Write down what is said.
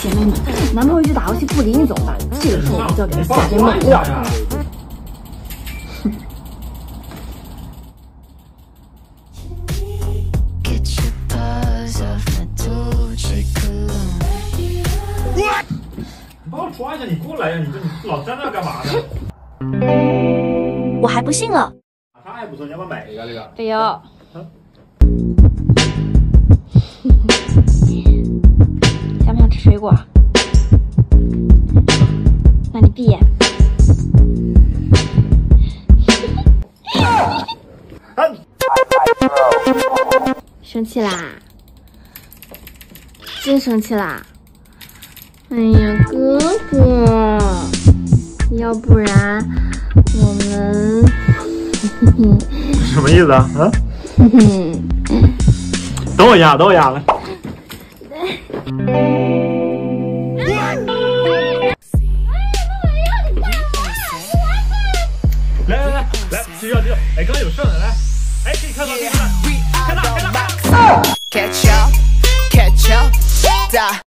姐妹们，男朋友一直打游戏不理你怎么办？这个时候我就要给他下针猛料。你帮我抓一下，你过来呀！你老在那干嘛呢？我还不信了。 太不错，你要不要买一个这个？不要。想不想吃水果？那你闭眼。生气啦？真生气啦？哎呀，哥哥，要不然我们。 什么意思啊？啊？等我一下，等我一下来。来来来来，睡觉睡觉。哎，刚有剩的来。哎，给你看到这个，看到看到。